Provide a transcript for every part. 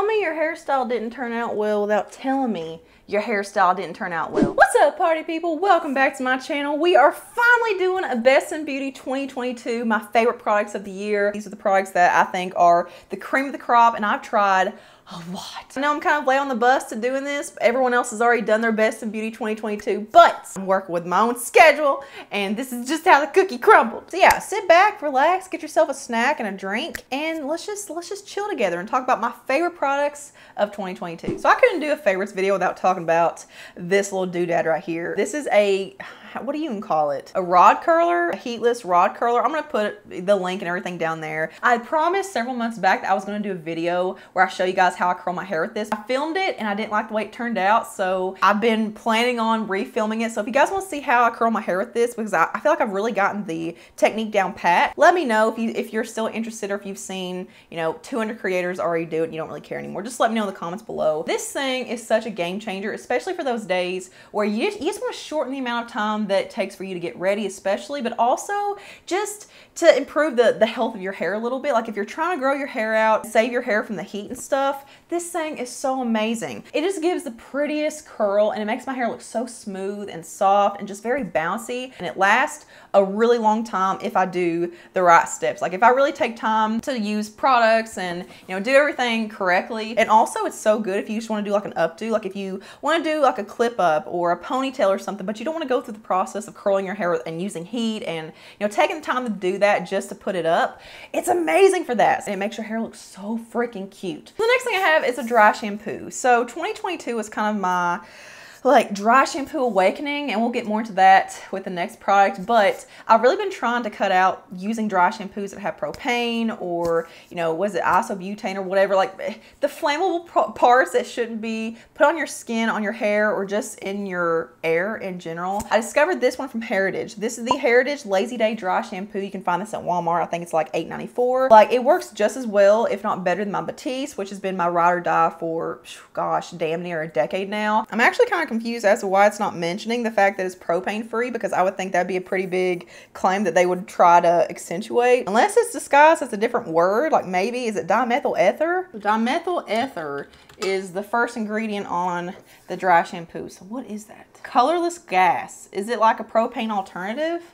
tell me your hairstyle didn't turn out well without telling me your hairstyle didn't turn out well. What's up, party people? Welcome back to my channel. We are finally doing a Best in Beauty 2022, my favorite products of the year. These are the products that I think are the cream of the crop, and I've tried a lot. I know I'm kind of late on the bus to doing this. Everyone else has already done their Best in Beauty 2022, but I'm working with my own schedule, and this is just how the cookie crumbled. So yeah, sit back, relax, get yourself a snack and a drink, and let's just chill together and talk about my favorite products of 2022. So I couldn't do a favorites video without talking about this little doodad right here. This is a, what do you even call it? A rod curler, a heatless rod curler. I'm gonna put the link and everything down there. I promised several months back that I was gonna do a video where I show you guys how I curl my hair with this. I filmed it and I didn't like the way it turned out, so I've been planning on refilming it. So if you guys want to see how I curl my hair with this, because I feel like I've really gotten the technique down pat, let me know if you're still interested, or if you've seen, you know, 200 creators already do it and you don't really care anymore. Just let me know in the comments below. This thing is such a game changer, especially for those days where you just want to shorten the amount of time that it takes for you to get ready, especially, but also just to improve the health of your hair a little bit. Like if you're trying to grow your hair out, save your hair from the heat and stuff, this thing is so amazing. It just gives the prettiest curl, and it makes my hair look so smooth and soft and just very bouncy, and it lasts a really long time if I do the right steps. Like if I really take time to use products and, you know, do everything correctly. And also it's so good if you just want to do like an updo, like if you want to do like a clip up or a ponytail or something, but you don't want to go through the process of curling your hair and using heat and, you know, taking the time to do that just to put it up. It's amazing for that, and it makes your hair look so freaking cute. The next thing I have is a dry shampoo. So 2022 is kind of my like dry shampoo awakening, and we'll get more into that with the next product, but I've really been trying to cut out using dry shampoos that have propane or, you know, was it isobutane or whatever, like the flammable parts that shouldn't be put on your skin, on your hair, or just in your air in general. I discovered this one from Hairitage. This is the Hairitage Lazy Day Dry Shampoo. You can find this at Walmart. I think it's like $8.94. Like it works just as well, if not better, than my Batiste, which has been my ride or die for, gosh, damn near a decade now. I'm actually kind of confused as to why it's not mentioning the fact that it's propane free, because I would think that'd be a pretty big claim that they would try to accentuate, unless it's disguised as a different word. Like maybe, is it dimethyl ether? Dimethyl ether is the first ingredient on the dry shampoo. So what is that? Colorless gas. Is it like a propane alternative?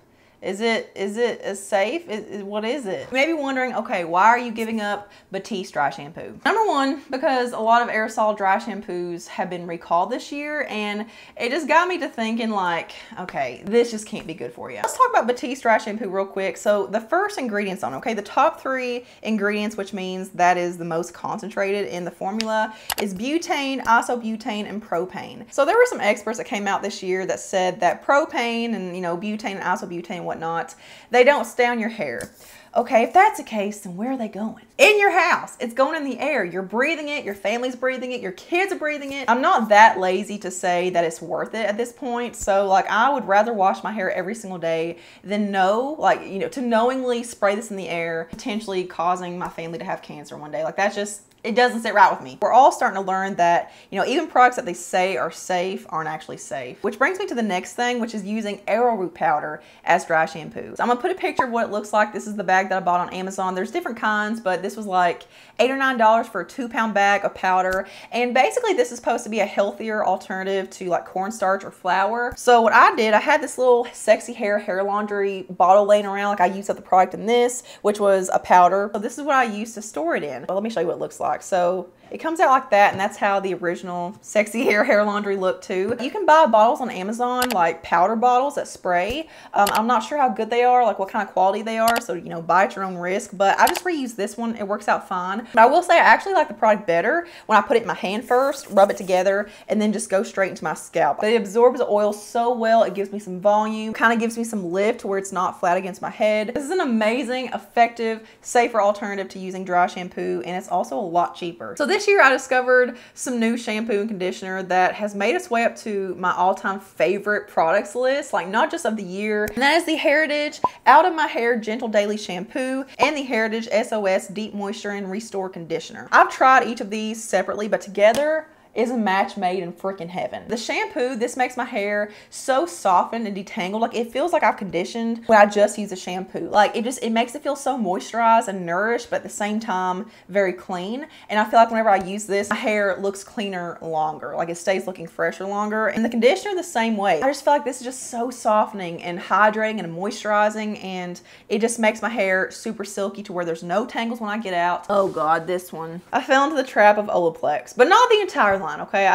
Is it as safe? What is it? You may be wondering, okay, why are you giving up Batiste dry shampoo? Number one, because a lot of aerosol dry shampoos have been recalled this year, and it just got me to thinking like, okay, this just can't be good for you. Let's talk about Batiste dry shampoo real quick. So the first ingredients on, okay, the top three ingredients, which means that is the most concentrated in the formula, is butane, isobutane, and propane. So there were some experts that came out this year that said that propane and, you know, butane and isobutane whatnot, they don't stay on your hair. Okay, if that's the case, then where are they going? In your house. It's going in the air. You're breathing it. Your family's breathing it. Your kids are breathing it. I'm not that lazy to say that it's worth it at this point. So like, I would rather wash my hair every single day than know, like, you know, to knowingly spray this in the air, potentially causing my family to have cancer one day. Like that's just, it doesn't sit right with me. We're all starting to learn that, you know, even products that they say are safe aren't actually safe. Which brings me to the next thing, which is using arrowroot powder as dry shampoo. So I'm gonna put a picture of what it looks like. This is the bag that I bought on Amazon. There's different kinds, but this was like $8 or $9 for a 2-pound bag of powder. And basically this is supposed to be a healthier alternative to like cornstarch or flour. So what I did, I had this little sexy hair laundry bottle laying around. Like I used up the product in this, which was a powder. So this is what I used to store it in. Well, let me show you what it looks like. So it comes out like that, and that's how the original sexy hair laundry looked too. You can buy bottles on Amazon, like powder bottles that spray. I'm not sure how good they are, like what kind of quality they are, so, you know, buy at your own risk, but I just reuse this one. It works out fine. But I will say I actually like the product better when I put it in my hand first, rub it together, and then just go straight into my scalp. But it absorbs the oil so well. It gives me some volume, kind of gives me some lift where it's not flat against my head. This is an amazing, effective, safer alternative to using dry shampoo, and it's also a lot cheaper. So this year I discovered some new shampoo and conditioner that has made its way up to my all-time favorite products list, like not just of the year, and that is the Hairitage Out of My Hair Gentle Daily Shampoo and the Hairitage SOS Deep Moisture and Restore Conditioner. I've tried each of these separately, but together is a match made in freaking heaven. The shampoo, this makes my hair so softened and detangled. Like, it feels like I've conditioned when I just use a shampoo. Like, it makes it feel so moisturized and nourished, but at the same time, very clean. And I feel like whenever I use this, my hair looks cleaner longer. Like, it stays looking fresher longer. And the conditioner the same way. I just feel like this is just so softening and hydrating and moisturizing, and it just makes my hair super silky to where there's no tangles when I get out. Oh God, this one. I fell into the trap of Olaplex, but not the entire line, okay?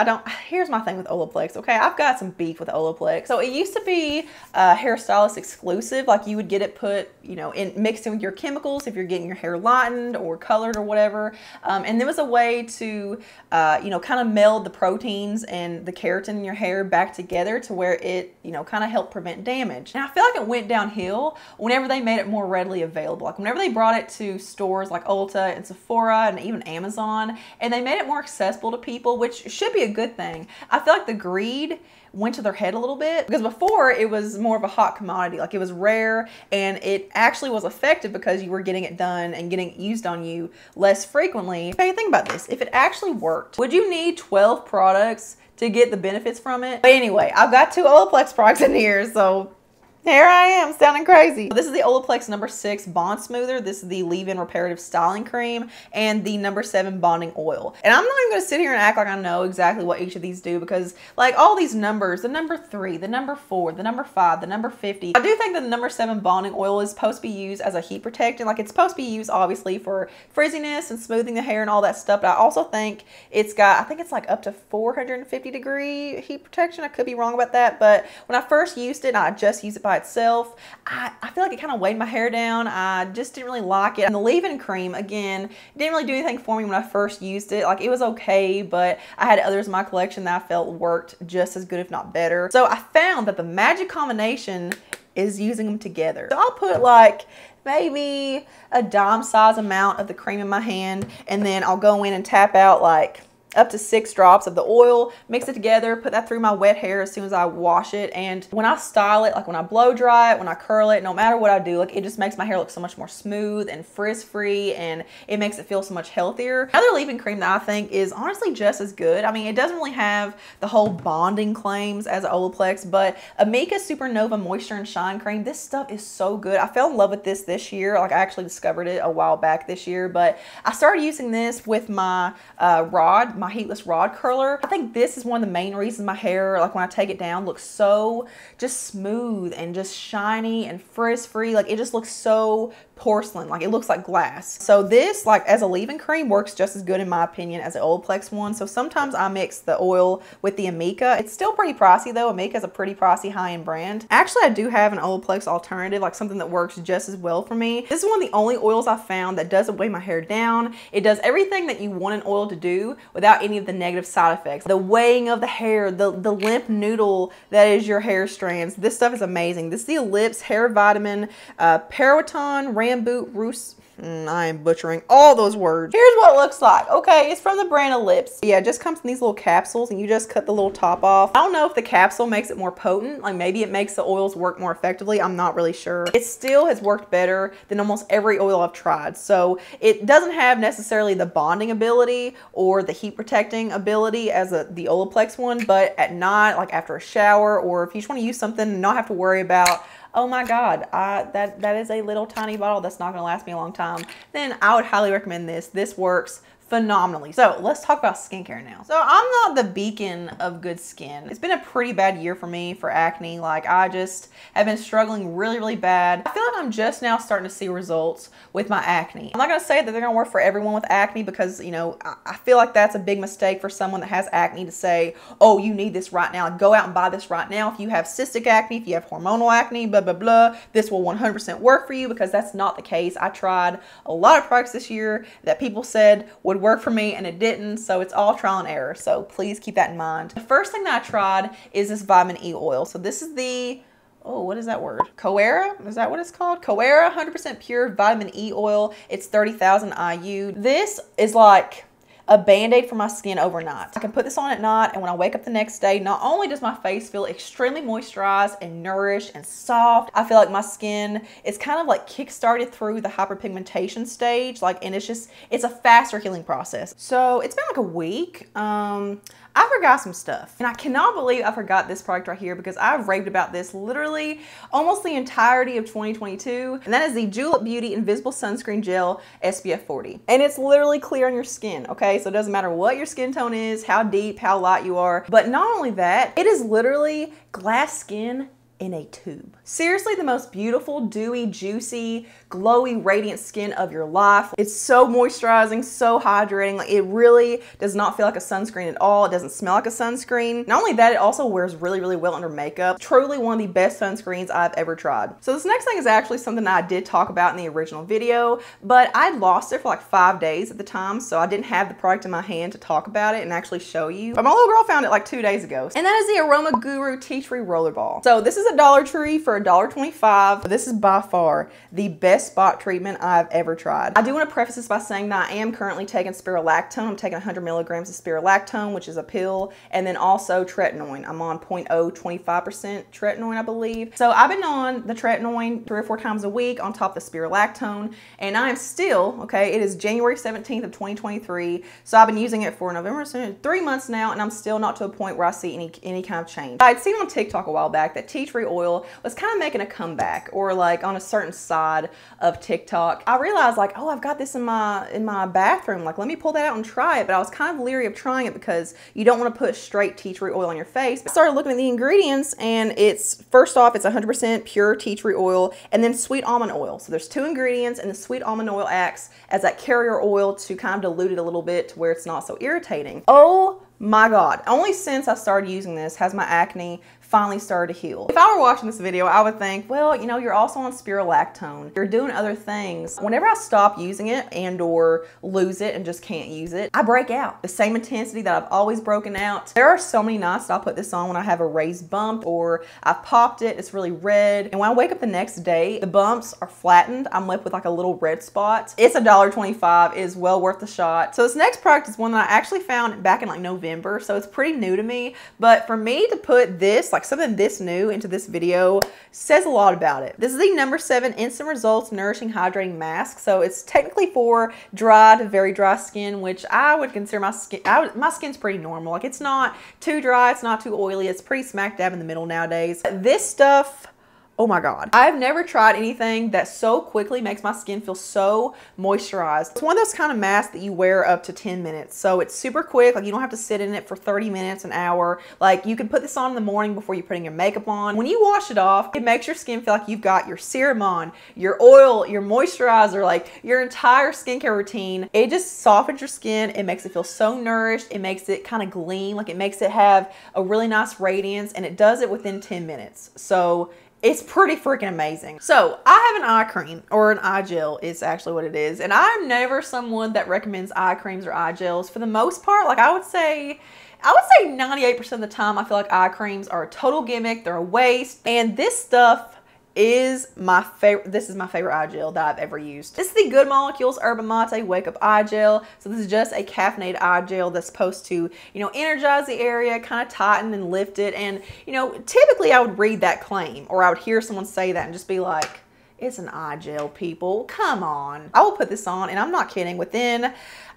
Here's my thing with Olaplex, okay? I've got some beef with Olaplex. So it used to be hairstylist exclusive. Like, you would get it put, you know, mixed in with your chemicals if you're getting your hair lightened or colored or whatever. And there was a way to, you know, kind of meld the proteins and the keratin in your hair back together to where it, you know, kind of helped prevent damage. And I feel like it went downhill whenever they made it more readily available. Like, whenever they brought it to stores like Ulta and Sephora and even Amazon, and they made it more accessible to people, which should be a good thing. I feel like the greed went to their head a little bit, because before it was more of a hot commodity. Like, it was rare, and it actually was effective because you were getting it done and getting it used on you less frequently. Okay, think about this. If it actually worked, would you need 12 products to get the benefits from it? But anyway, I've got two Olaplex products in here, so here I am sounding crazy. This is the Olaplex No. 6 Bond Smoother. This is the leave-in reparative styling cream and the No. 7 bonding oil. And I'm not even gonna sit here and act like I know exactly what each of these do, because like all these numbers, the No. 3, the No. 4, the No. 5, the No. 50. I do think that the No. 7 bonding oil is supposed to be used as a heat protectant. Like, it's supposed to be used obviously for frizziness and smoothing the hair and all that stuff. But I also think it's got, I think it's like up to 450 degree heat protection. I could be wrong about that. But when I first used it, I just used it by itself, I feel like it kind of weighed my hair down. I just didn't really like it. And the leave-in cream, again, didn't really do anything for me when I first used it. Like, it was okay, but I had others in my collection that I felt worked just as good, if not better. So I found that the magic combination is using them together. So I'll put like maybe a dime size amount of the cream in my hand, and then I'll go in and tap out like up to 6 drops of the oil, mix it together, put that through my wet hair as soon as I wash it. And when I style it, like when I blow dry it, when I curl it, no matter what I do, like it just makes my hair look so much more smooth and frizz free, and it makes it feel so much healthier. Another leave-in cream that I think is honestly just as good. I mean, it doesn't really have the whole bonding claims as Olaplex, but Amika Supernova Moisture and Shine Cream, this stuff is so good. I fell in love with this year. Like, I actually discovered it a while back this year, but I started using this with my my heatless rod curler. I think this is one of the main reasons my hair, like when I take it down, looks so just smooth and just shiny and frizz free. Like, it just looks so porcelain, like it looks like glass. So this, like as a leave-in cream, works just as good in my opinion as the Olaplex one. So sometimes I mix the oil with the Amika. It's still pretty pricey though. Amika is a pretty pricey high-end brand. Actually, I do have an Olaplex alternative, like something that works just as well for me. This is one of the only oils I found that doesn't weigh my hair down. It does everything that you want an oil to do without any of the negative side effects. The weighing of the hair, the limp noodle that is your hair strands. This stuff is amazing. This is the Ellipse Hair Vitamin Periwiton Ramboot Roost. I am butchering all those words. Here's what it looks like. Okay, it's from the brand Ellipse. Yeah, it just comes in these little capsules, and you just cut the little top off. I don't know if the capsule makes it more potent. Like, maybe it makes the oils work more effectively. I'm not really sure. It still has worked better than almost every oil I've tried. So it doesn't have necessarily the bonding ability or the heat protecting ability as the Olaplex one, but at night, like after a shower, or if you just want to use something and not have to worry about, oh my God, that is a little tiny bottle that's not gonna last me a long time, then I would highly recommend this. This works phenomenally. So let's talk about skincare now. So I'm not the beacon of good skin. It's been a pretty bad year for me for acne. Like, I just have been struggling really, really bad. I feel like I'm just now starting to see results with my acne. I'm not gonna say that they're gonna work for everyone with acne, because, you know, I feel like that's a big mistake for someone that has acne to say, oh, you need this right now. Like, go out and buy this right now. If you have cystic acne, if you have hormonal acne, blah, blah, blah, this will 100% work for you, because that's not the case. I tried a lot of products this year that people said would work for me, and it didn't. So it's all trial and error, so please keep that in mind. The first thing that I tried is this vitamin E oil. So this is the, oh, what is that word? Coera? Is that what it's called? Coera 100% pure vitamin E oil. It's 30,000 IU. This is like a Band-Aid for my skin overnight. I can put this on at night, and when I wake up the next day, not only does my face feel extremely moisturized and nourished and soft, I feel like my skin is kind of like kick-started through the hyperpigmentation stage, like, and it's a faster healing process. So it's been like a week. I forgot some stuff, and I cannot believe I forgot this product right here because I've raved about this literally almost the entirety of 2022, and that is the Julep Beauty Invisible Sunscreen Gel SPF 40. And it's literally clear on your skin, okay? So it doesn't matter what your skin tone is, how deep, how light you are, but not only that, it is literally glass skin in a tube. Seriously, the most beautiful, dewy, juicy, glowy, radiant skin of your life. It's so moisturizing, so hydrating. Like, it really does not feel like a sunscreen at all. It doesn't smell like a sunscreen. Not only that, it also wears really, really well under makeup. Truly one of the best sunscreens I've ever tried. So this next thing is actually something I did talk about in the original video, but I lost it for like 5 days at the time, so I didn't have the product in my hand to talk about it and actually show you. But my little girl found it like 2 days ago. And that is the Aroma Guru Tea Tree Roller Ball. So this is a Dollar Tree for $1.25. This is by far the best spot treatment I've ever tried. I do want to preface this by saying that I am currently taking spirolactone. I'm taking 100 milligrams of spirolactone, which is a pill, and then also tretinoin. I'm on 0.025% tretinoin, I believe. So I've been on the tretinoin 3 or 4 times a week on top of the spirolactone, and I am still, okay, it is January 17th of 2023, so I've been using it for November, so 3 months now, and I'm still not to a point where I see any kind of change. I'd seen on TikTok a while back that tea tree oil was kind of making a comeback, or like on a certain side of TikTok. I realized like, oh, I've got this in my bathroom. Like, let me pull that out and try it. But I was kind of leery of trying it because you don't want to put straight tea tree oil on your face. I started looking at the ingredients, and it's, first off, it's 100% pure tea tree oil and then sweet almond oil. So there's 2 ingredients, and the sweet almond oil acts as that carrier oil to kind of dilute it a little bit to where it's not so irritating. Oh my God, only since I started using this has my acne finally started to heal. If I were watching this video, I would think, well, you know, you're also on spirolactone. You're doing other things. Whenever I stop using it and or lose it and just can't use it, I break out. The same intensity that I've always broken out. There are so many nights that I'll put this on when I have a raised bump or I've popped it, it's really red. And when I wake up the next day, the bumps are flattened. I'm left with like a little red spot. It's $1.25, is well worth the shot. So this next product is one that I actually found back in like November. So it's pretty new to me, but for me to put this, like something this new into this video says a lot about it. This is the number 7 Instant Results Nourishing Hydrating Mask. So it's technically for dry to very dry skin, which I would consider my skin. My skin's pretty normal. Like, it's not too dry, it's not too oily. It's pretty smack dab in the middle nowadays. This stuff, oh my God. I've never tried anything that so quickly makes my skin feel so moisturized. It's one of those kind of masks that you wear up to 10 minutes. So it's super quick. Like, you don't have to sit in it for 30 minutes, an hour. Like, you can put this on in the morning before you're putting your makeup on. When you wash it off, it makes your skin feel like you've got your serum on, your oil, your moisturizer, like your entire skincare routine. It just softens your skin. It makes it feel so nourished. It makes it kind of gleam. Like, it makes it have a really nice radiance, and it does it within 10 minutes. So it's pretty freaking amazing. So I have an eye cream, or an eye gel is actually what it is. And I'm never someone that recommends eye creams or eye gels for the most part. Like, I would say 98% of the time, I feel like eye creams are a total gimmick. They're a waste. And this stuff is my favorite. This is my favorite eye gel that I've ever used. This is the Good Molecules Yerba Mate Wake Up Eye Gel. So this is just a caffeinated eye gel that's supposed to, you know, energize the area, kind of tighten and lift it. And, you know, typically I would read that claim, or I would hear someone say that and just be like, it's an eye gel, people, come on. I will put this on, and I'm not kidding, within,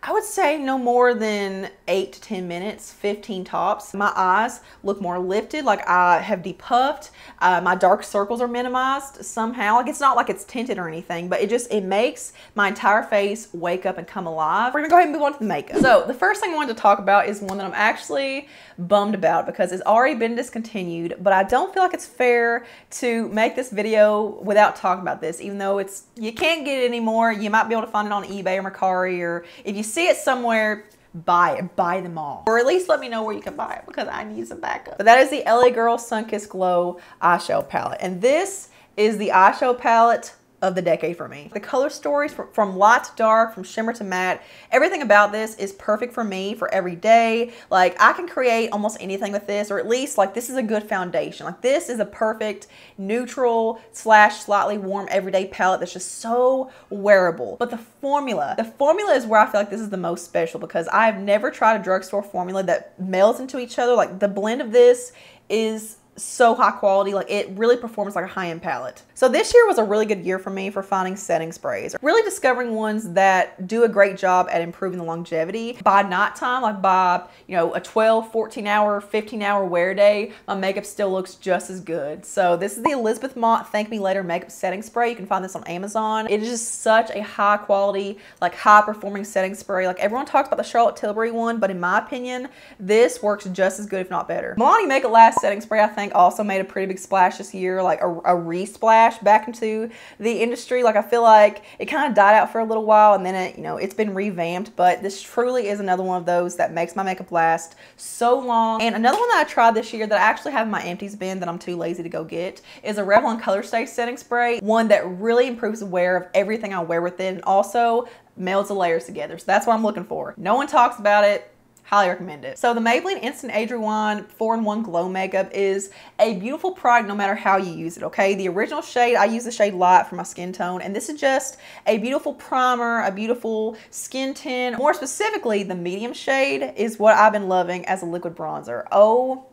I would say no more than 8 to 10 minutes, 15 tops. My eyes look more lifted, like I have depuffed. My dark circles are minimized somehow. Like, it's not like it's tinted or anything, but it makes my entire face wake up and come alive. We're gonna go ahead and move on to the makeup. So the first thing I wanted to talk about is one that I'm actually bummed about because it's already been discontinued, but I don't feel like it's fair to make this video without talking about this, even though you can't get it anymore. You might be able to find it on eBay or Mercari, or if you see it somewhere, buy it. Buy them all, or at least let me know where you can buy it because I need some backup. But that is the LA Girl Sunkissed Glow eyeshadow palette, and this is the eyeshadow palette of the decade for me. The color stories from light to dark, from shimmer to matte, everything about this is perfect for me for every day. Like, I can create almost anything with this, or at least like this is a good foundation. Like, this is a perfect neutral slash slightly warm everyday palette that's just so wearable. But the formula is where I feel like this is the most special, because I've never tried a drugstore formula that melds into each other. Like, the blend of this is so high quality. Like, it really performs like a high-end palette. So this year was a really good year for me for finding setting sprays, really discovering ones that do a great job at improving the longevity. By nighttime, like by, you know, a 12, 14 hour, 15 hour wear day, my makeup still looks just as good. So this is the Elizabeth Mott Thank Me Later Makeup Setting Spray. You can find this on Amazon. It is just such a high quality, like high performing setting spray. Like, everyone talks about the Charlotte Tilbury one, but in my opinion, this works just as good, if not better. Milani Make It Last Setting Spray, I think, also made a pretty big splash this year, like a re-splash back into the industry. Like, I feel like it kind of died out for a little while, and then it, you know, it's been revamped, but this truly is another one of those that makes my makeup last so long. And another one that I tried this year that I actually have in my empties bin that I'm too lazy to go get is a Revlon Color Stay Setting Spray, one that really improves the wear of everything I wear with it, and also melds the layers together. So that's what I'm looking for. No one talks about it. Highly recommend it. So the Maybelline Instant Age Rewind 4-in-1 Glow Makeup is a beautiful product no matter how you use it, okay? The original shade, I use the shade Light for my skin tone, and this is just a beautiful primer, a beautiful skin tint. More specifically, the medium shade is what I've been loving as a liquid bronzer. Oh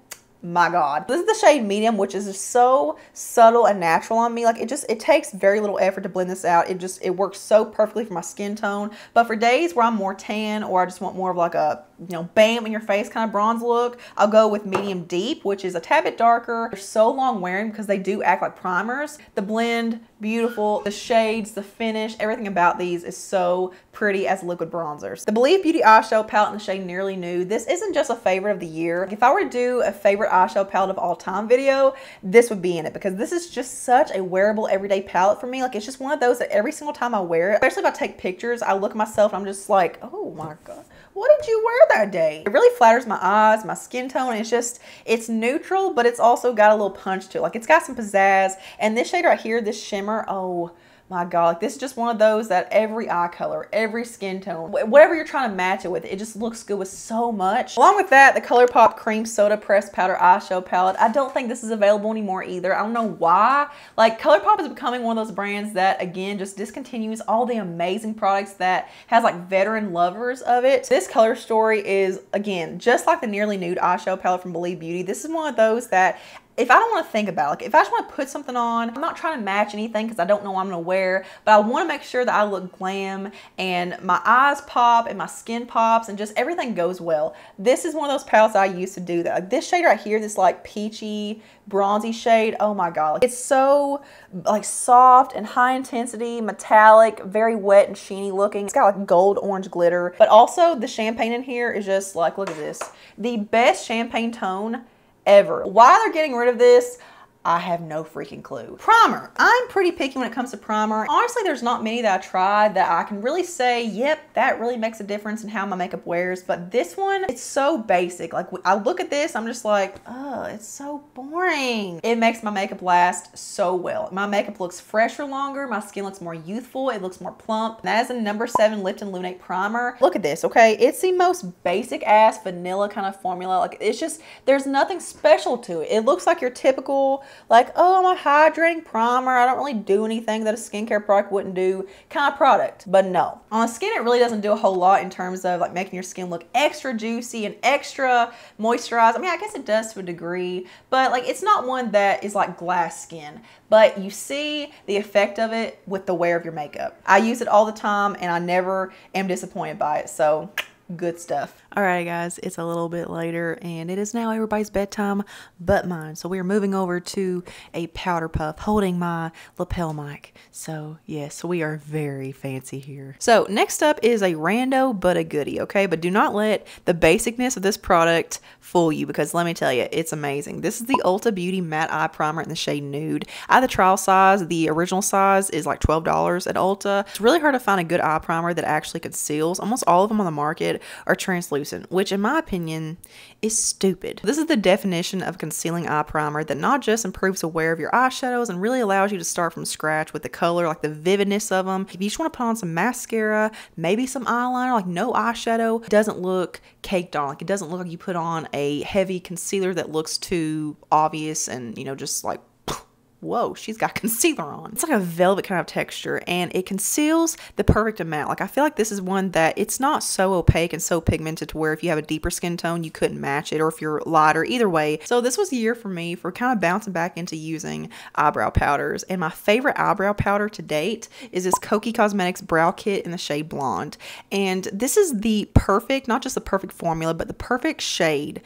my God. This is the shade Medium, which is just so subtle and natural on me. Like, it takes very little effort to blend this out. It works so perfectly for my skin tone. But for days where I'm more tan, or I just want more of like a, you know, bam in your face kind of bronze look, I'll go with Medium Deep, which is a tad bit darker. They're so long wearing because they do act like primers. The blend, beautiful. The shades, the finish, everything about these is so pretty as liquid bronzers. The Believe Beauty eyeshadow palette in the shade Nearly Nude. This isn't just a favorite of the year. If I were to do a favorite eyeshadow palette of all time video, this would be in it, because this is just such a wearable everyday palette for me. Like, it's just one of those that every single time I wear it, especially if I take pictures, I look at myself and I'm just like, oh my God, what did you wear that day? It really flatters my eyes, my skin tone. It's just, it's neutral, but it's also got a little punch to it. Like, it's got some pizzazz. And this shade right here, this shimmer, oh my God, like, this is just one of those that every eye color, every skin tone, whatever you're trying to match it with, it just looks good with so much. Along with that, the ColourPop Cream Soda Pressed Powder Eyeshadow Palette. I don't think this is available anymore either. I don't know why. Like, ColourPop is becoming one of those brands that, again, just discontinues all the amazing products that has, like, veteran lovers of it. This color story is, again, just like the Nearly Nude Eyeshadow Palette from Believe Beauty. This is one of those that, if I don't want to think about it, like, if I just want to put something on, I'm not trying to match anything because I don't know what I'm going to wear, but I want to make sure that I look glam and my eyes pop and my skin pops and just everything goes well. This is one of those palettes I used to do that. Like, this shade right here, this like peachy, bronzy shade, oh my God. Like, it's so like soft and high intensity, metallic, very wet and sheeny looking. It's got like gold orange glitter, but also the champagne in here is just like, look at this. The best champagne tone ever. Why they're getting rid of this, I have no freaking clue. Primer. I'm pretty picky when it comes to primer. Honestly, there's not many that I tried that I can really say, yep, that really makes a difference in how my makeup wears. But this one, it's so basic. Like, I look at this, I'm just like, oh, it's so boring. It makes my makeup last so well. My makeup looks fresher longer. My skin looks more youthful. It looks more plump. And that is the number 7 Lipton Lunate Primer. Look at this, okay? It's the most basic ass vanilla kind of formula. Like, it's just, there's nothing special to it. It looks like your typical, like, oh, I'm a hydrating primer, I don't really do anything that a skincare product wouldn't do kind of product. But no, on the skin it really doesn't do a whole lot in terms of like making your skin look extra juicy and extra moisturized. I mean, I guess it does to a degree, but like, it's not one that is like glass skin, but you see the effect of it with the wear of your makeup. I use it all the time and I never am disappointed by it. So good stuff. All right, guys, it's a little bit later and it is now everybody's bedtime but mine. So we are moving over to a powder puff holding my lapel mic. So yes, we are very fancy here. So next up is a rando but a goodie, okay? But do not let the basicness of this product fool you, because let me tell you, it's amazing. This is the Ulta Beauty Matte Eye Primer in the shade Nude. I have the trial size. The original size is like $12 at Ulta. It's really hard to find a good eye primer that actually conceals. Almost all of them on the market or translucent, which in my opinion is stupid. This is the definition of concealing eye primer that not just improves the wear of your eyeshadows and really allows you to start from scratch with the color, like the vividness of them. If you just want to put on some mascara, maybe some eyeliner, like no eyeshadow, it doesn't look caked on. Like it doesn't look like you put on a heavy concealer that looks too obvious and, you know, just like, whoa, she's got concealer on. It's like a velvet kind of texture and it conceals the perfect amount. Like I feel like this is one that it's not so opaque and so pigmented to where if you have a deeper skin tone, you couldn't match it, or if you're lighter, either way. So this was the year for me for kind of bouncing back into using eyebrow powders. And my favorite eyebrow powder to date is this Kokie Cosmetics Brow Kit in the shade Blonde. And this is the perfect, not just the perfect formula, but the perfect shade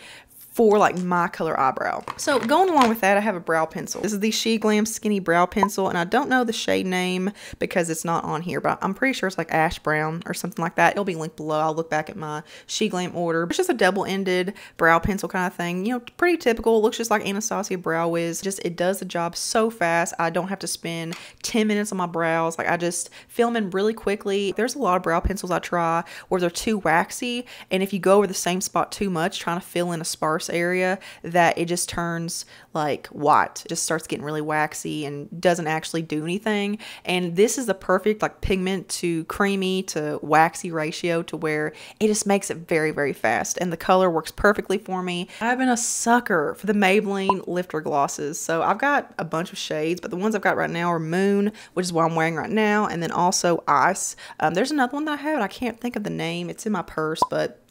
for like my color eyebrow. So going along with that, I have a brow pencil. This is the She Glam Skinny Brow Pencil, and I don't know the shade name because it's not on here, but I'm pretty sure it's like ash brown or something like that. It'll be linked below. I'll look back at my She Glam order. It's just a double-ended brow pencil kind of thing. You know, pretty typical. It looks just like Anastasia Brow Wiz. Just, it does the job so fast. I don't have to spend 10 minutes on my brows. Like I just film in really quickly. There's a lot of brow pencils I try where they're too waxy, and if you go over the same spot too much, trying to fill in a sparse area, that it just turns like white. It just starts getting really waxy and doesn't actually do anything. And this is the perfect like pigment to creamy to waxy ratio to where it just makes it very, very fast. And the color works perfectly for me. I've been a sucker for the Maybelline lifter glosses. So I've got a bunch of shades, but the ones I've got right now are Moon, which is what I'm wearing right now. And then also Ice. There's another one that I have and I can't think of the name. It's in my purse, but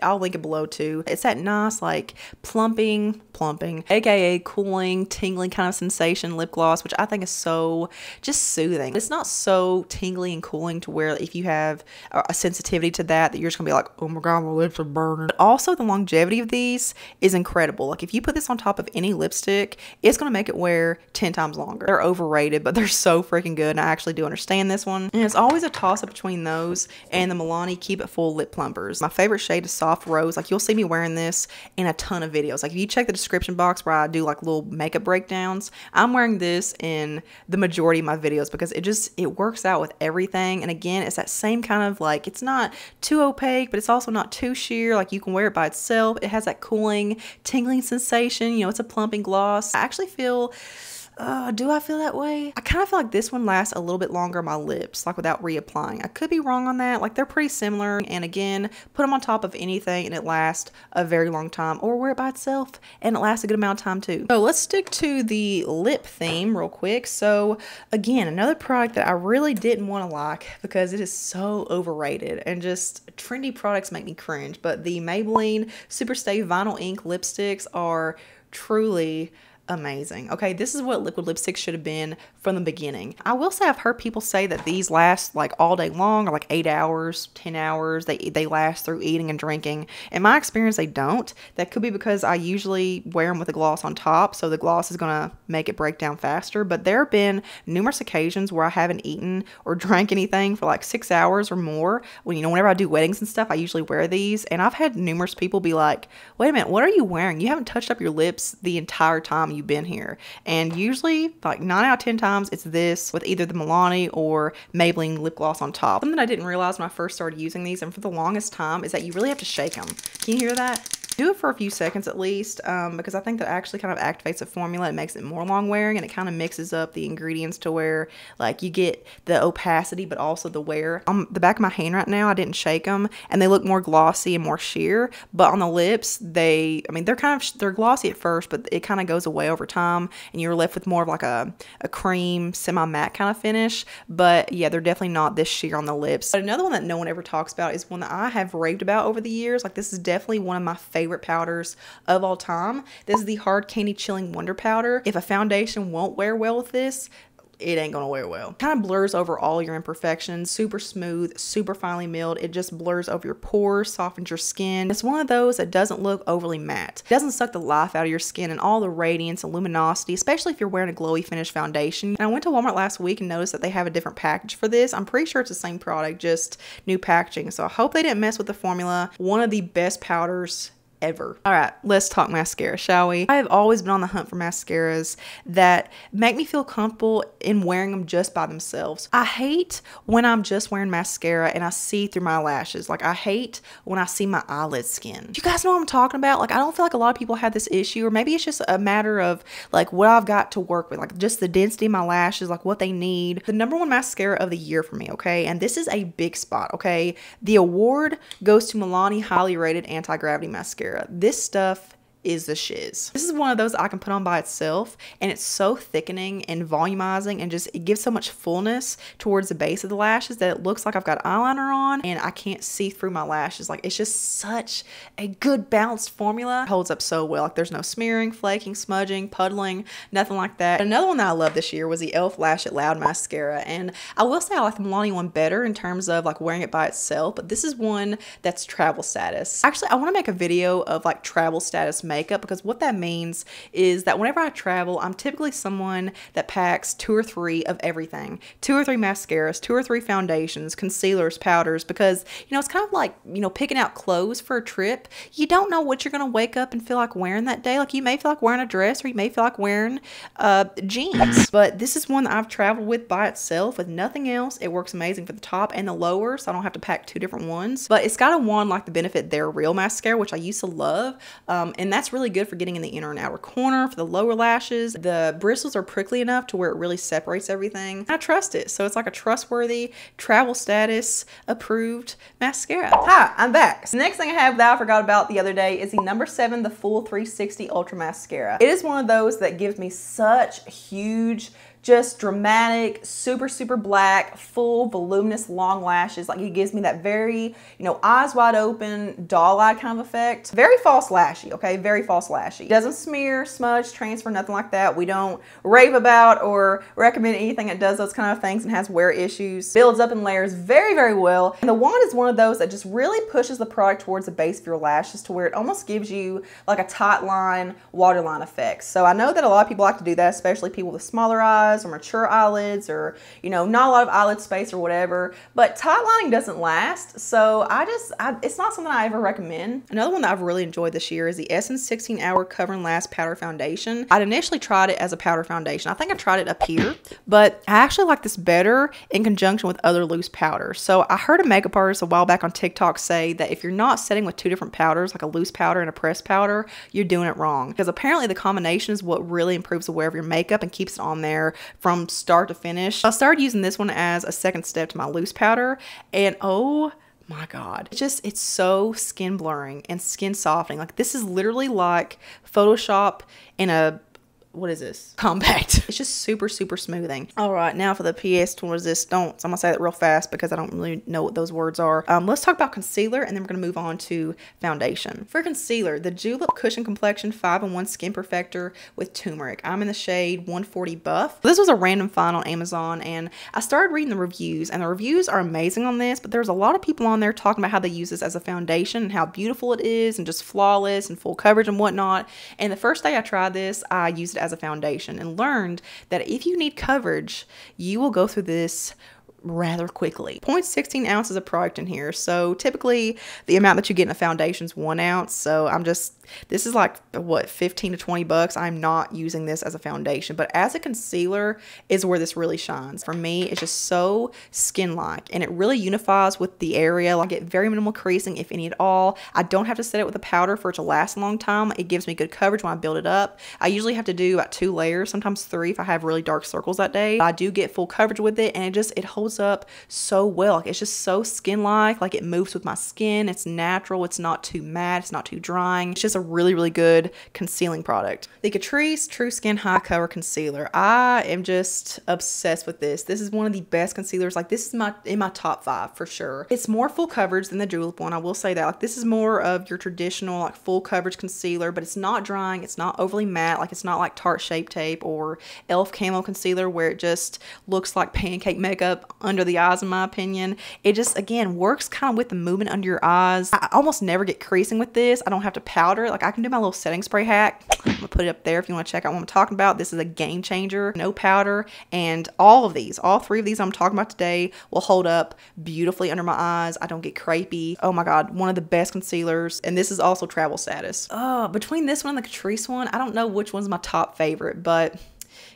I'll link it below too. It's that nice like plumping, aka cooling, tingling kind of sensation lip gloss, which I think is so just soothing. It's not so tingly and cooling to where if you have a sensitivity to that, you're just gonna be like, oh my god, my lips are burning. But also the longevity of these is incredible. Like if you put this on top of any lipstick, it's gonna make it wear 10 times longer. They're overrated, but they're so freaking good, and I actually do understand this one. And it's always a toss up between those and the Milani Keep It Full Lip Plumpers. My favorite shade is Soft Rose. Like you'll see me wearing this in a ton of videos. Like if you check the description box where I do like little makeup breakdowns, I'm wearing this in the majority of my videos because it works out with everything. And again, it's that same kind of like, it's not too opaque, but it's also not too sheer. Like you can wear it by itself. It has that cooling, tingling sensation. You know, it's a plumping gloss. I actually feel, do I feel that way? I kind of feel like this one lasts a little bit longer on my lips, like without reapplying. I could be wrong on that. Like they're pretty similar. And again, put them on top of anything and it lasts a very long time, or wear it by itself and it lasts a good amount of time too. So let's stick to the lip theme real quick. So again, another product that I really didn't want to like because it is so overrated and just trendy products make me cringe. But the Maybelline Superstay Vinyl Ink lipsticks are truly amazing. Okay, this is what liquid lipstick should have been from the beginning. I will say I've heard people say that these last like all day long, or like 8 hours, 10 hours. They last through eating and drinking. In my experience, they don't. That could be because I usually wear them with a gloss on top, so the gloss is gonna make it break down faster. But there have been numerous occasions where I haven't eaten or drank anything for like 6 hours or more. When, you know, whenever I do weddings and stuff, I usually wear these, and I've had numerous people be like, "Wait a minute, what are you wearing? You haven't touched up your lips the entire time you've been here." And usually like 9 out of 10 times it's this with either the Milani or Maybelline lip gloss on top. Something that I didn't realize when I first started using these, and for the longest time, is that you really have to shake them. Can you hear that? Do it for a few seconds at least, because I think that actually kind of activates the formula. It makes it more long wearing, and it kind of mixes up the ingredients to where like you get the opacity but also the wear. On the back of my hand right now, I didn't shake them and they look more glossy and more sheer, but on the lips, they're glossy at first, but it kind of goes away over time and you're left with more of like a cream semi-matte kind of finish. But yeah, they're definitely not this sheer on the lips. But another one that no one ever talks about is one that I have raved about over the years. Like this is definitely one of my favorite powders of all time. This is the Hard Candy Chilling Wonder Powder. If a foundation won't wear well with this, it ain't gonna wear well. Kind of blurs over all your imperfections. Super smooth, super finely milled. It just blurs over your pores, softens your skin. It's one of those that doesn't look overly matte. It doesn't suck the life out of your skin and all the radiance and luminosity, especially if you're wearing a glowy finish foundation. And I went to Walmart last week and noticed that they have a different package for this. I'm pretty sure it's the same product, just new packaging. So I hope they didn't mess with the formula. One of the best powders ever. All right, let's talk mascara, shall we? I have always been on the hunt for mascaras that make me feel comfortable in wearing them just by themselves. I hate when I'm just wearing mascara and I see through my lashes. Like, I hate when I see my eyelid skin. Do you guys know what I'm talking about? Like, I don't feel like a lot of people have this issue, or maybe it's just a matter of like what I've got to work with, like just the density of my lashes, like what they need. The number one mascara of the year for me, okay? And this is a big spot, okay? The award goes to Milani highly rated anti-gravity mascara. This stuff is the shiz. This is one of those I can put on by itself, and it's so thickening and volumizing, and just it gives so much fullness towards the base of the lashes that it looks like I've got eyeliner on and I can't see through my lashes. Like, it's just such a good balanced formula. It holds up so well. Like, there's no smearing, flaking, smudging, puddling, nothing like that. Another one that I loved this year was the Elf Lash It Loud mascara, and I will say I like the Milani one better in terms of like wearing it by itself, but this is one that's travel status. Actually, I want to make a video of like travel status makeup, because what that means is that whenever I travel, I'm typically someone that packs 2 or 3 of everything. 2 or 3 mascaras, 2 or 3 foundations, concealers, powders, because, you know, it's kind of like, you know, picking out clothes for a trip. You don't know what you're going to wake up and feel like wearing that day. Like, you may feel like wearing a dress, or you may feel like wearing jeans, but this is one that I've traveled with by itself with nothing else. It works amazing for the top and the lower, so I don't have to pack 2 different ones, but it's got a wand like the Benefit Their Real mascara, which I used to love, and that's really good for getting in the inner and outer corner for the lower lashes. The bristles are prickly enough to where it really separates everything. I trust it. So it's like a trustworthy, travel status approved mascara. Hi, I'm back. So the next thing I have that I forgot about the other day is the number 7, the Full 360 Ultra Mascara. It is one of those that gives me such huge, just dramatic, super, super black, full, voluminous, long lashes. Like, it gives me that very, you know, eyes wide open, doll-eyed kind of effect. Very false lashy, okay? Very false lashy. Doesn't smear, smudge, transfer, nothing like that. We don't rave about or recommend anything that does those kind of things and has wear issues. Builds up in layers very, very well. And the wand is one of those that just really pushes the product towards the base of your lashes to where it almost gives you like a tight line, waterline effect. So I know that a lot of people like to do that, especially people with smaller eyes, or mature eyelids, or, you know, not a lot of eyelid space or whatever, but tight lining doesn't last. So it's not something I ever recommend. Another one that I've really enjoyed this year is the Essence 16-Hour Cover and Last Powder Foundation. I'd initially tried it as a powder foundation. I think I tried it up here, but I actually like this better in conjunction with other loose powders. So I heard a makeup artist a while back on TikTok say that if you're not setting with 2 different powders, like a loose powder and a pressed powder, you're doing it wrong, because apparently the combination is what really improves the wear of your makeup and keeps it on there from start to finish. I started using this one as a second step to my loose powder, and oh my God, it's so skin blurring and skin softening. Like, this is literally like Photoshop in a, what is this? Compact. It's just super, super smoothing. All right, now for the PS to resistance. I'm gonna say that real fast because I don't really know what those words are. Let's talk about concealer, and then we're gonna move on to foundation. For concealer, the Julep Cushion Complexion 5-in-1 Skin Perfector with Turmeric. I'm in the shade 140 Buff. This was a random find on Amazon, and I started reading the reviews, and the reviews are amazing on this, but there's a lot of people on there talking about how they use this as a foundation and how beautiful it is and just flawless and full coverage and whatnot. And the first day I tried this, I used it as a foundation and learned that if you need coverage, you will go through this rather quickly. 0.16 ounces of product in here. So typically the amount that you get in a foundation is 1 ounce. So this is like what, 15 to 20 bucks. I'm not using this as a foundation, but as a concealer is where this really shines. For me, it's just so skin-like, and it really unifies with the area. Like, I get very minimal creasing, if any at all. I don't have to set it with a powder for it to last a long time. It gives me good coverage when I build it up. I usually have to do about 2 layers, sometimes 3 if I have really dark circles that day. But I do get full coverage with it, and it holds up so well. Like, it's just so skin-like. Like, it moves with my skin. It's natural. It's not too matte. It's not too drying. It's just a really, really good concealing product. The Catrice True Skin High Cover Concealer. I am just obsessed with this. This is one of the best concealers. Like, this is in my top 5 for sure. It's more full coverage than the Julep one. I will say that. Like, this is more of your traditional like full coverage concealer, but it's not drying. It's not overly matte. Like, it's not like Tarte Shape Tape or Elf Camo Concealer where it just looks like pancake makeup under the eyes in my opinion. It just, again, works kind of with the movement under your eyes. I almost never get creasing with this. I don't have to powder it. Like, I can do my little setting spray hack. I'm gonna put it up there if you want to check out what I'm talking about. This is a game changer. No powder. And all of these, all three of these I'm talking about today will hold up beautifully under my eyes. I don't get crepey. Oh my god, one of the best concealers. And this is also travel status. Between this one and the Catrice one, I don't know which one's my top favorite, but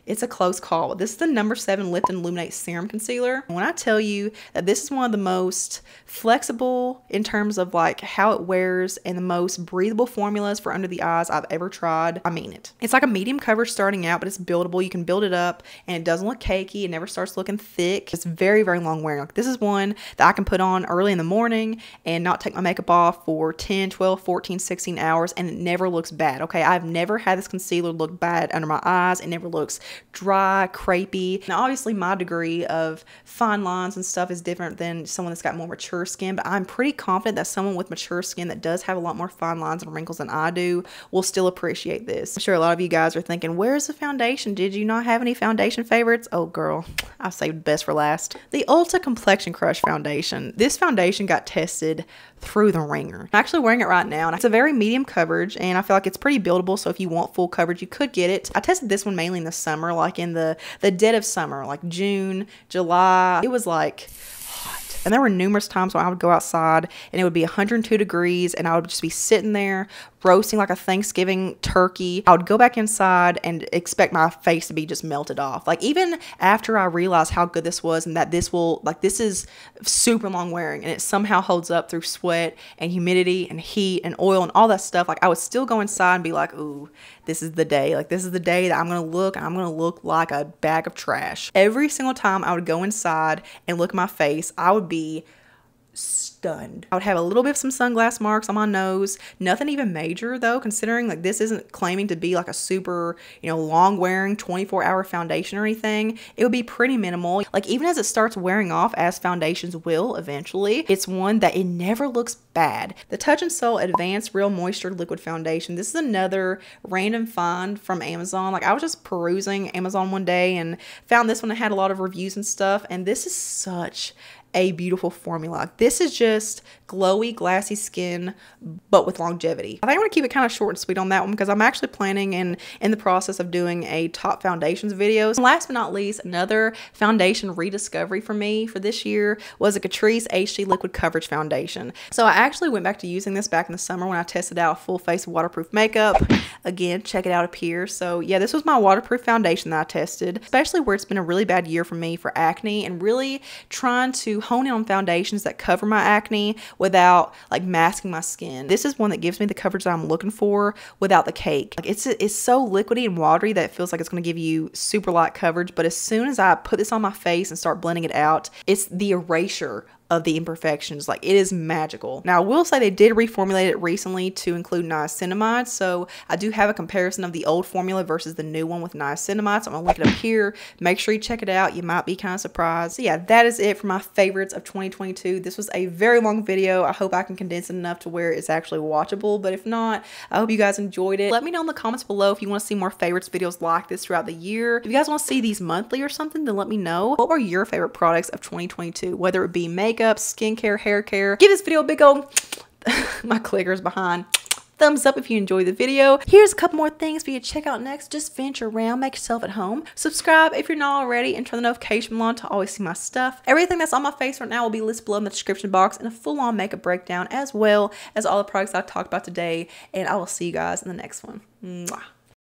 it's a close call. This is the No. 7 Lift and Illuminate Serum Concealer. When I tell you that this is one of the most flexible in terms of like how it wears and the most breathable formulas for under the eyes I've ever tried, I mean it. It's like a medium coverage starting out, but it's buildable. You can build it up and it doesn't look cakey. It never starts looking thick. It's very, very long wearing. Like, this is one that I can put on early in the morning and not take my makeup off for 10, 12, 14, 16 hours and it never looks bad, okay? I've never had this concealer look bad under my eyes. It never looks dry, crepey. Now obviously my degree of fine lines and stuff is different than someone that's got more mature skin, but I'm pretty confident that someone with mature skin that does have a lot more fine lines and wrinkles than I do will still appreciate this. I'm sure a lot of you guys are thinking, where's the foundation? Did you not have any foundation favorites? Oh girl, I saved the best for last. The Ulta Complexion Crush Foundation. This foundation got tested through the ringer. I'm actually wearing it right now and it's a very medium coverage and I feel like it's pretty buildable, so if you want full coverage you could get it. I tested this one mainly in the summer, like in the dead of summer, like June, July. It was like hot. And there were numerous times when I would go outside and it would be 102 degrees and I would just be sitting there roasting like a Thanksgiving turkey. I would go back inside and expect my face to be just melted off. Like, even after I realized how good this was and that this will, like, this is super long wearing and it somehow holds up through sweat and humidity and heat and oil and all that stuff, like I would still go inside and be like, ooh, this is the day. Like, this is the day that I'm gonna look, and I'm gonna look like a bag of trash. Every single time I would go inside and look at my face, I would be stunned. I would have a little bit of some sunglass marks on my nose, nothing even major though, considering like this isn't claiming to be like a super, you know, long wearing 24-hour foundation or anything. It would be pretty minimal. Like, even as it starts wearing off, as foundations will eventually, it's one that it never looks bad. The Touch and Soul Advanced Real Moisture Liquid Foundation. This is another random find from Amazon. Like, I was just perusing Amazon one day and found this one that had a lot of reviews and stuff, and this is such a beautiful formula. This is just glowy, glassy skin, but with longevity. I think I'm gonna keep it kind of short and sweet on that one because I'm actually planning and in the process of doing a top foundations video. And last but not least, another foundation rediscovery for me for this year was a Catrice HD Liquid Coverage Foundation. So I actually went back to using this back in the summer when I tested out full face waterproof makeup. Again, check it out up here. So yeah, this was my waterproof foundation that I tested, especially where it's been a really bad year for me for acne and really trying to hone in on foundations that cover my acne without like masking my skin. This is one that gives me the coverage that I'm looking for without the cake. Like, it's so liquidy and watery that it feels like it's going to give you super light coverage, but as soon as I put this on my face and start blending it out, it's the erasure of the imperfections. Like, it is magical. Now, I will say they did reformulate it recently to include niacinamide, so I do have a comparison of the old formula versus the new one with niacinamide, so I'm gonna link it up here. Make sure you check it out. You might be kind of surprised. So yeah, that is it for my favorites of 2022. This was a very long video. I hope I can condense it enough to where it's actually watchable, but if not, I hope you guys enjoyed it. Let me know in the comments below if you want to see more favorites videos like this throughout the year. If you guys want to see these monthly or something, then let me know. What were your favorite products of 2022, whether it be makeup, skincare, hair care. Give this video a big old my clicker's behind thumbs up if you enjoyed the video. Here's a couple more things for you to check out next. Just venture around, make yourself at home, subscribe if you're not already, and turn the notification bell on to always see my stuff. Everything that's on my face right now will be listed below in the description box and a full-on makeup breakdown, as well as all the products I talked about today, and I will see you guys in the next one. Mwah.